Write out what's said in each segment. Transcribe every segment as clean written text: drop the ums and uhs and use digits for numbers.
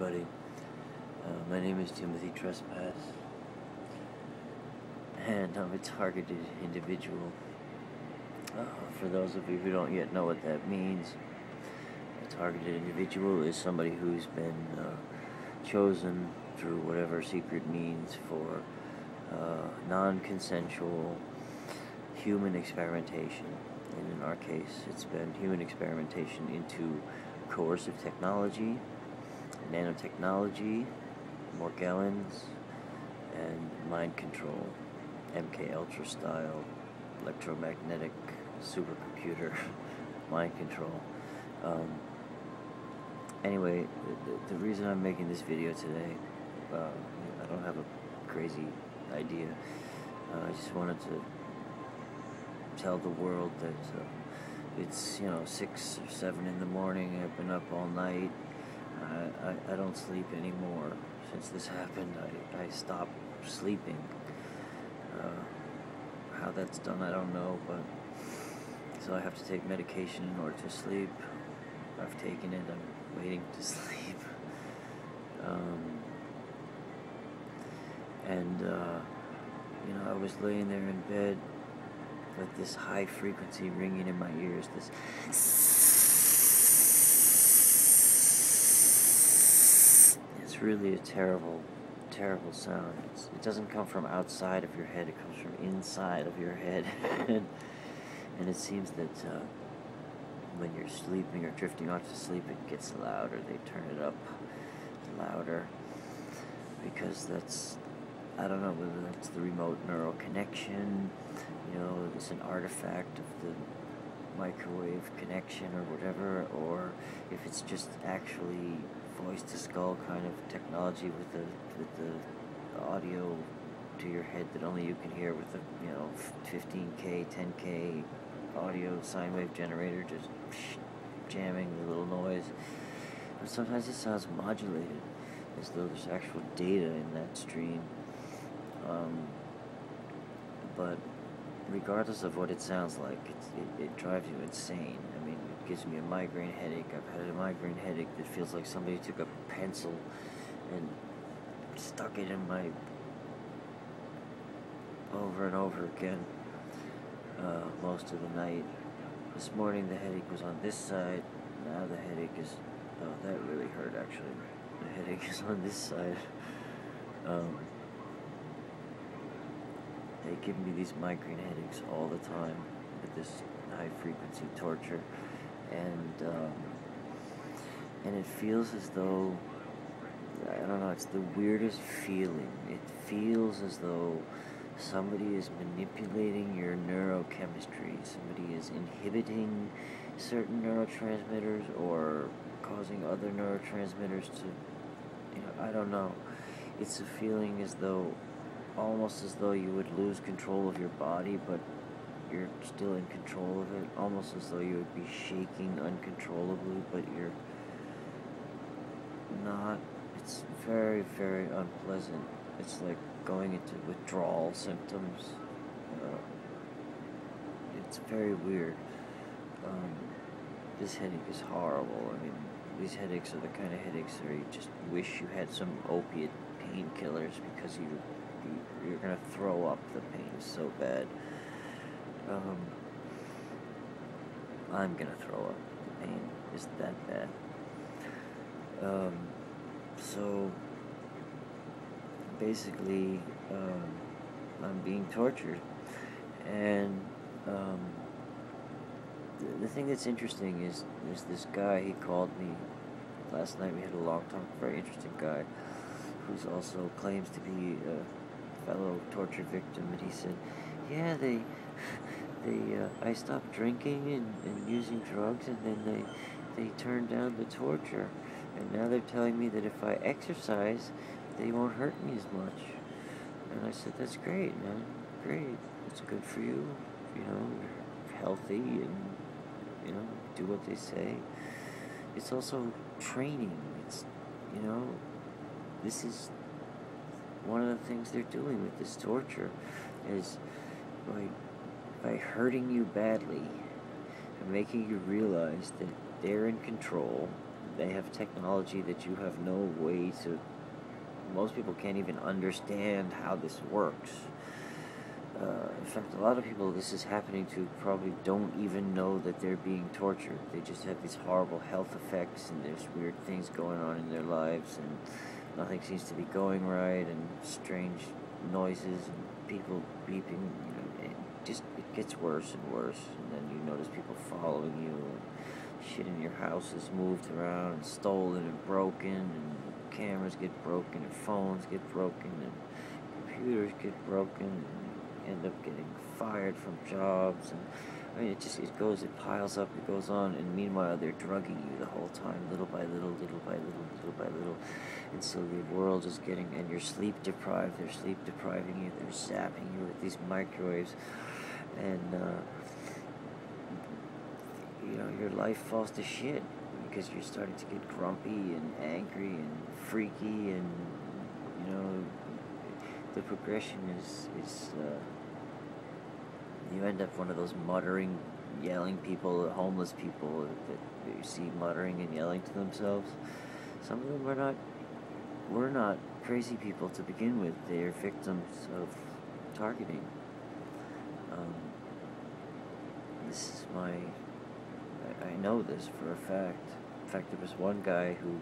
everybody. My name is Timothy Trespass, and I'm a targeted individual. For those of you who don't yet know what that means, a targeted individual is somebody who's been chosen through whatever secret means for non-consensual human experimentation. And in our case, it's been human experimentation into coercive technology, nanotechnology, Morgellons, and mind control, MK Ultra style, electromagnetic supercomputer mind control. Anyway, the reason I'm making this video today, I don't have a crazy idea. I just wanted to tell the world that it's 6 or 7 in the morning. I've been up all night. I don't sleep anymore. Since this happened, I stopped sleeping. How that's done, I don't know, but so I have to take medication in order to sleep. I've taken it. I'm waiting to sleep. I was laying there in bed with this high frequency ringing in my ears, this it's really a terrible sound. It doesn't come from outside of your head, it comes from inside of your head. And it seems that when you're sleeping or drifting off to sleep, it gets louder. They turn it up louder because that's, I don't know whether that's the remote neural connection, it's an artifact of the microwave connection or whatever, or if it's just actually voice-to-skull kind of technology with the audio to your head that only you can hear with the 15K, 10K audio sine wave generator just jamming the little noise. But sometimes it sounds modulated, as though there's actual data in that stream. But regardless of what it sounds like, it drives you insane. I mean, it gives me a migraine headache. I've had a migraine headache that feels like somebody took a pencil and stuck it in my over and over again most of the night. This morning the headache was on this side. Now the headache is, oh, that really hurt actually. The headache is on this side. They give me these migraine headaches all the time with this high-frequency torture, and it feels as though, I don't know, it's the weirdest feeling. It feels as though somebody is manipulating your neurochemistry. Somebody is inhibiting certain neurotransmitters or causing other neurotransmitters to, I don't know. It's a feeling as though, almost as though you would lose control of your body, but you're still in control of it. Almost as though you would be shaking uncontrollably, but you're not. It's very, very unpleasant. It's like going into withdrawal symptoms. It's very weird. This headache is horrible. I mean, these headaches are the kind of headaches where you just wish you had some opiate painkillers because you're gonna throw up. The pain is so bad. I'm gonna throw up. The pain is that bad. So basically, I'm being tortured, and the thing that's interesting is there's this guy. He called me last night. We had a long talk. Very interesting guy, who's also claims to be fellow torture victim, and he said, yeah, I stopped drinking and using drugs, and then they turned down the torture, and now they're telling me that if I exercise, they won't hurt me as much. And I said, that's great, man, great, it's good for you, you're healthy, and do what they say. It's also training. It's, this is one of the things they're doing with this torture, is by hurting you badly and making you realize that they're in control, They have technology that you have no way to... Most people can't even understand how this works. In fact, a lot of people this is happening to probably don't even know that they're being tortured. They just have these horrible health effects, and there's weird things going on in their lives, and nothing seems to be going right, and strange noises and people beeping. You know, it gets worse and worse, and then you notice people following you, and shit in your house is moved around and stolen and broken, and cameras get broken, and phones get broken, and computers get broken, and end up getting fired from jobs. And I mean, it piles up, it goes on, and meanwhile they're drugging you the whole time, little by little, little by little, little by little. And so the world is getting, and you're sleep deprived, they're sleep depriving you, they're zapping you with these microwaves, and you know, your life falls to shit because you're starting to get grumpy and angry and freaky, and you know, the progression is you end up one of those muttering, yelling people, homeless people that you see muttering and yelling to themselves. Some of them were not crazy people to begin with. They are victims of targeting. I know this for a fact. In fact, there was one guy who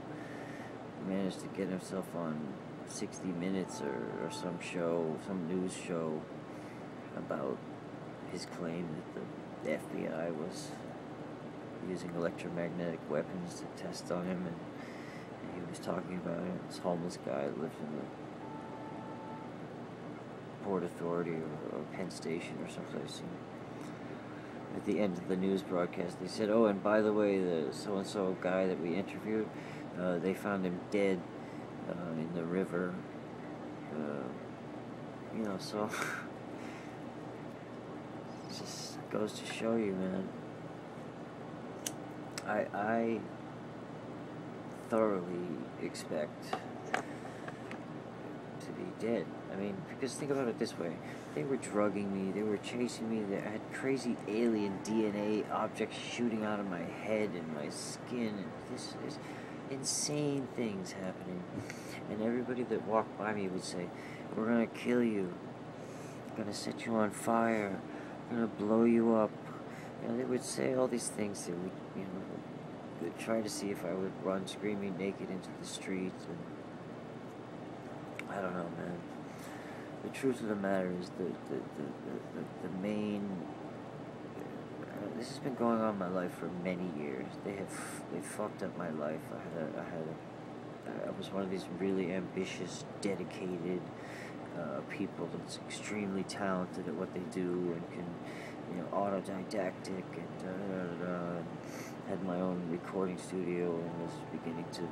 managed to get himself on 60 Minutes or some show, some news show, about his claim that the FBI was using electromagnetic weapons to test on him, and he was talking about it. This homeless guy lived in the Port Authority or Penn Station or someplace. At the end of the news broadcast, they said, "Oh, and by the way, the so-and-so guy that we interviewed, they found him dead in the river," you know, so it just goes to show you, man. I thoroughly expect to be dead. I mean, because think about it this way. They were drugging me, they were chasing me, I had crazy alien DNA objects shooting out of my head and my skin, and this is... insane things happening, and everybody that walked by me would say, "We're gonna kill you, we're gonna set you on fire, we're gonna blow you up." You know, they would say all these things. They would, you know, they'd try to see if I would run screaming naked into the street, and I don't know, man. The truth of the matter is the main... This has been going on in my life for many years. They fucked up my life. I was one of these really ambitious, dedicated people that's extremely talented at what they do, and can, you know, autodidactic, and had my own recording studio and was beginning to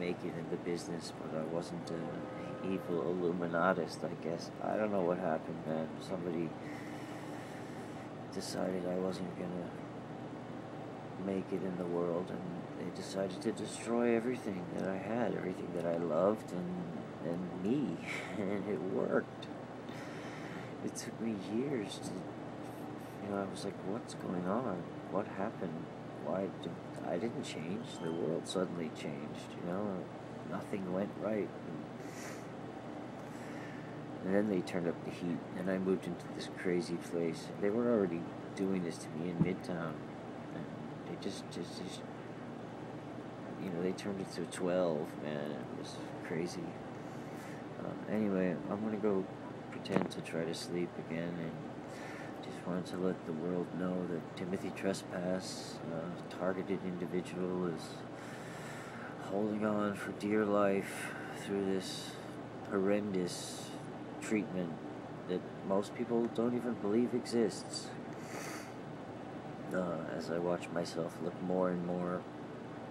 make it in the business, but I wasn't an evil Illuminatist, I guess. I don't know what happened, man. Somebody decided I wasn't gonna make it in the world, and they decided to destroy everything that I had, everything that I loved, and me, and it worked. It took me years to, you know, I was like, what's going on? What happened? Why did I didn't change? The world suddenly changed, you know? Nothing went right. And then they turned up the heat, and I moved into this crazy place. They were already doing this to me in Midtown. And they just you know, they turned it to 12, man. It was crazy. Anyway, I'm going to go pretend to try to sleep again, and just wanted to let the world know that Timothy Trespass, targeted individual, is holding on for dear life through this horrendous treatment that most people don't even believe exists. As I watch myself look more and more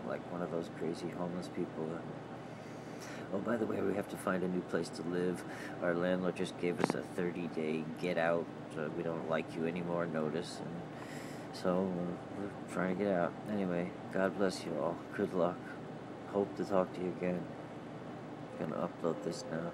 like one of those crazy homeless people. Oh, by the way, we have to find a new place to live. Our landlord just gave us a 30-day get out, we don't like you anymore notice, and so we're trying to get out. Anyway, God bless you all. Good luck. Hope to talk to you again. I'm gonna upload this now.